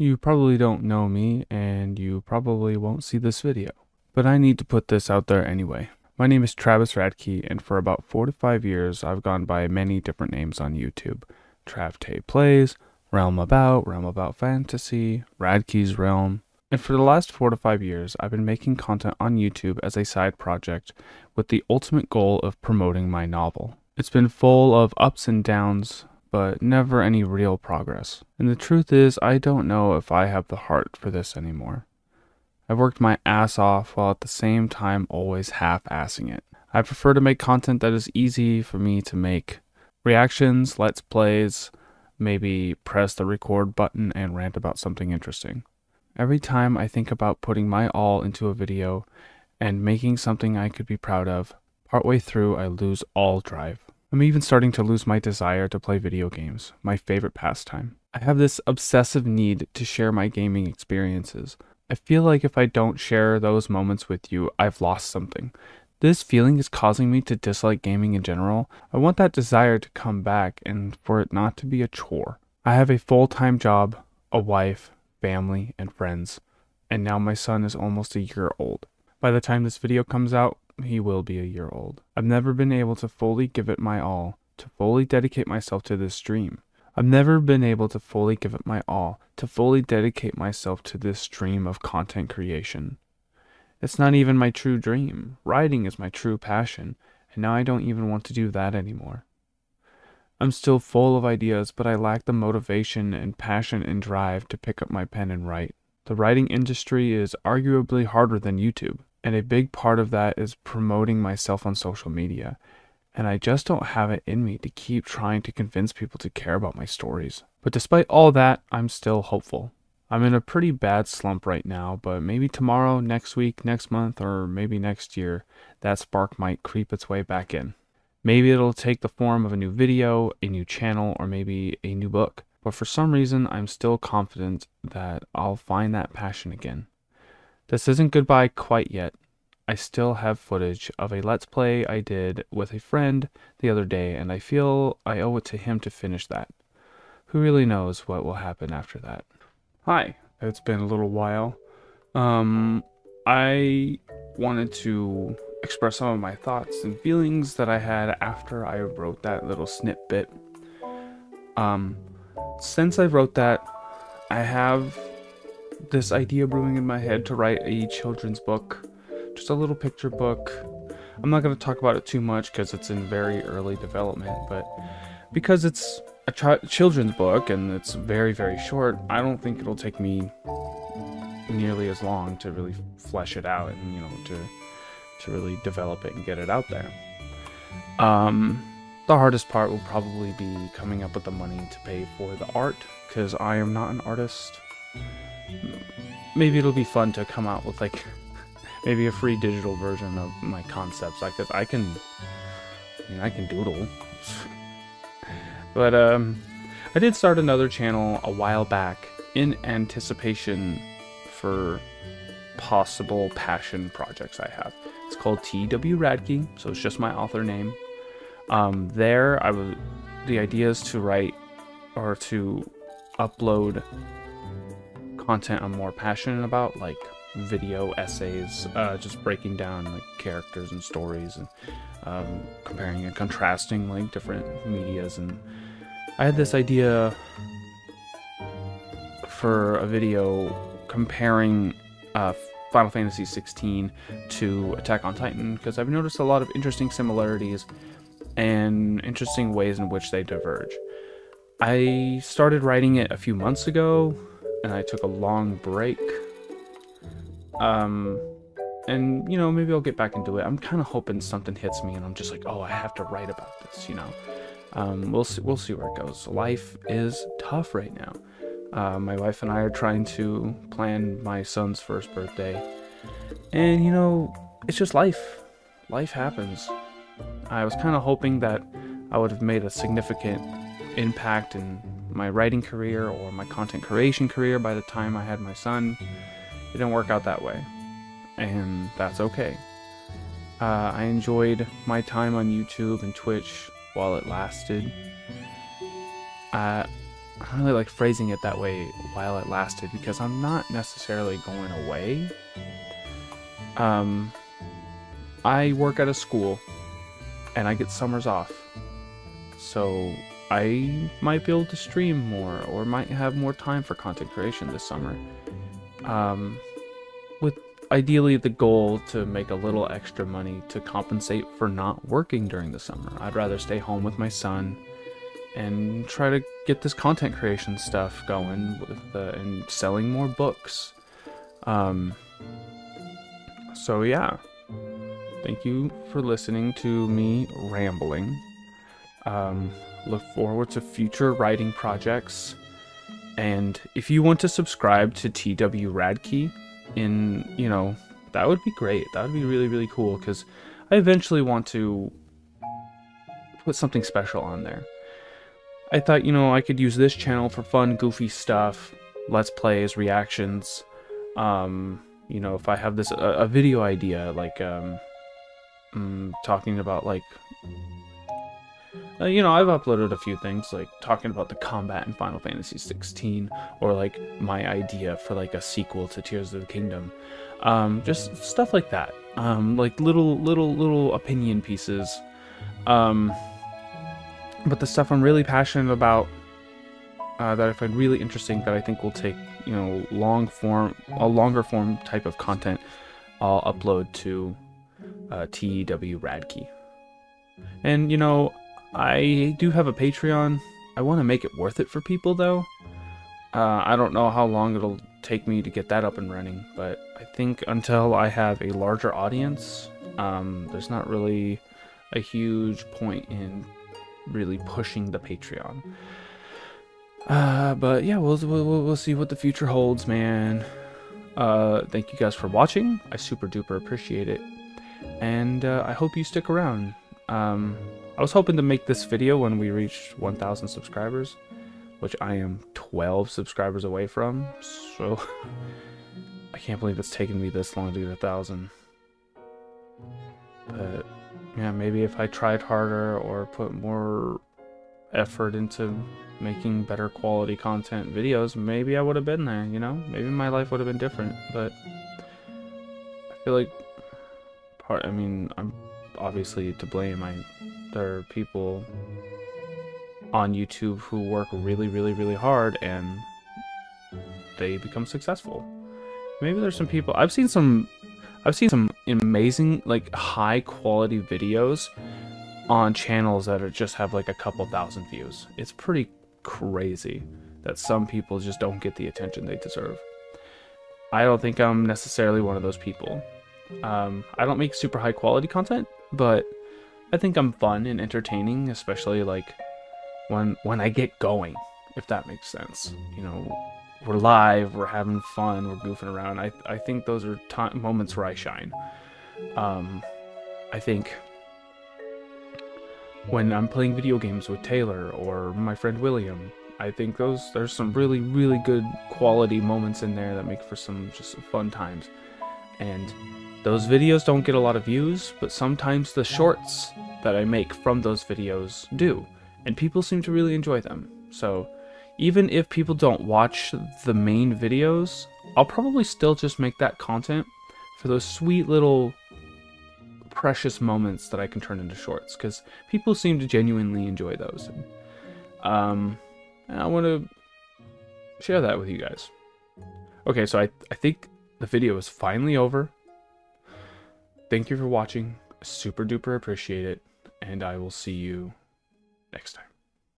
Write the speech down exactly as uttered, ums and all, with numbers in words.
You probably don't know me and you probably won't see this video, but I need to put this out there anyway. My name is Travis Radke, and for about four to five years I've gone by many different names on YouTube. Trav-tay Plays, Realm About, Realm About Fantasy, Radke's Realm. And for the last four to five years I've been making content on YouTube as a side project with the ultimate goal of promoting my novel. It's been full of ups and downs, but never any real progress. And the truth is, I don't know if I have the heart for this anymore. I've worked my ass off while at the same time always half-assing it. I prefer to make content that is easy for me to make. Reactions, let's plays, maybe press the record button and rant about something interesting. Every time I think about putting my all into a video and making something I could be proud of, partway through I lose all drive. I'm even starting to lose my desire to play video games, my favorite pastime. I have this obsessive need to share my gaming experiences. I feel like if I don't share those moments with you, I've lost something. This feeling is causing me to dislike gaming in general. I want that desire to come back and for it not to be a chore. I have a full-time job, a wife, family, and friends, and now my son is almost a year old. By the time this video comes out, he will be a year old. I've never been able to fully give it my all, to fully dedicate myself to this dream. I've never been able to fully give it my all, to fully dedicate myself to this dream of content creation. It's not even my true dream. Writing is my true passion, and now I don't even want to do that anymore. I'm still full of ideas, but I lack the motivation and passion and drive to pick up my pen and write. The writing industry is arguably harder than YouTube. And a big part of that is promoting myself on social media. And I just don't have it in me to keep trying to convince people to care about my stories. But despite all that, I'm still hopeful. I'm in a pretty bad slump right now, but maybe tomorrow, next week, next month, or maybe next year, that spark might creep its way back in. Maybe it'll take the form of a new video, a new channel, or maybe a new book. But for some reason, I'm still confident that I'll find that passion again. This isn't goodbye quite yet. I still have footage of a Let's Play I did with a friend the other day, and I feel I owe it to him to finish that. Who really knows what will happen after that? Hi, it's been a little while. Um, I wanted to express some of my thoughts and feelings that I had after I wrote that little snippet. Um, since I wrote that, I have this idea brewing in my head to write a children's book, just a little picture book. I'm not going to talk about it too much because it's in very early development, but because it's a ch children's book and it's very, very short, I don't think it'll take me nearly as long to really flesh it out and, you know, to to really develop it and get it out there. Um, the hardest part will probably be coming up with the money to pay for the art, because I am not an artist. Maybe it'll be fun to come out with like maybe a free digital version of my concepts, like this. I can, I mean, I can doodle. But um, I did start another channel a while back in anticipation for possible passion projects I have. It's called T W Radke, so it's just my author name. Um, there, I was the idea is to write or to upload content I'm more passionate about, like video essays, uh, just breaking down like characters and stories and um, comparing and contrasting like different medias. And I had this idea for a video comparing uh, Final Fantasy sixteen to Attack on Titan, because I've noticed a lot of interesting similarities and interesting ways in which they diverge. I started writing it a few months ago, and I took a long break, um, and you know, maybe I'll get back into it. I'm kind of hoping something hits me, and I'm just like, oh, I have to write about this, you know. Um, we'll see, we'll see where it goes. Life is tough right now. Uh, my wife and I are trying to plan my son's first birthday, and you know, it's just life. Life happens. I was kind of hoping that I would have made a significant impact and my writing career or my content creation career by the time I had my son. It didn't work out that way, and that's okay. Uh, I enjoyed my time on YouTube and Twitch while it lasted. Uh, I really like phrasing it that way while it lasted, because I'm not necessarily going away. Um, I work at a school and I get summers off, so I might be able to stream more or might have more time for content creation this summer. Um, with ideally the goal to make a little extra money to compensate for not working during the summer. I'd rather stay home with my son and try to get this content creation stuff going with uh, and selling more books. Um, so yeah, thank you for listening to me rambling. Um, look forward to future writing projects. And if you want to subscribe to T W Radke, in, you know, that would be great. That would be really, really cool, because I eventually want to put something special on there. I thought, you know, I could use this channel for fun, goofy stuff, let's plays, reactions. Um, you know, if I have this, a, a video idea, like, um, mm, talking about, like, Uh, you know, I've uploaded a few things, like talking about the combat in Final Fantasy sixteen, or like my idea for like a sequel to Tears of the Kingdom, um, just stuff like that, um, like little, little, little opinion pieces. Um, but the stuff I'm really passionate about, uh, that I find really interesting, that I think will take, you know, long form, a longer form type of content, I'll upload to uh, T W Radke. And you know, I do have a Patreon. I want to make it worth it for people, though. Uh, I don't know how long it'll take me to get that up and running, but I think until I have a larger audience, um, there's not really a huge point in really pushing the Patreon. Uh, but yeah, we'll, we'll, we'll see what the future holds, man. Uh, thank you guys for watching. I super duper appreciate it. And uh, I hope you stick around. Um, I was hoping to make this video when we reached one thousand subscribers, which I am twelve subscribers away from, so I can't believe it's taken me this long to get one thousand. But yeah, maybe if I tried harder or put more effort into making better quality content videos, maybe I would have been there, you know? Maybe my life would have been different, but I feel like part, I mean, I'm obviously to blame. I There are people on YouTube who work really, really, really hard and they become successful. Maybe there's some people, I've seen some, I've seen some amazing, like, high quality videos on channels that are just have like a couple thousand views. It's pretty crazy that some people just don't get the attention they deserve. I don't think I'm necessarily one of those people. Um, I don't make super high quality content, but I think I'm fun and entertaining, especially like when when I get going, if that makes sense. You know, we're live, we're having fun, we're goofing around. I, I think those are time, moments where I shine. Um, I think when I'm playing video games with Taylor or my friend William, I think those there's some really, really good quality moments in there that make for some just fun times. And those videos don't get a lot of views, but sometimes the shorts that I make from those videos do, and people seem to really enjoy them. So even if people don't watch the main videos, I'll probably still just make that content for those sweet little precious moments that I can turn into shorts, because people seem to genuinely enjoy those. Um, and I want to share that with you guys. Okay, so I, I think the video is finally over. Thank you for watching, super duper appreciate it, and I will see you next time.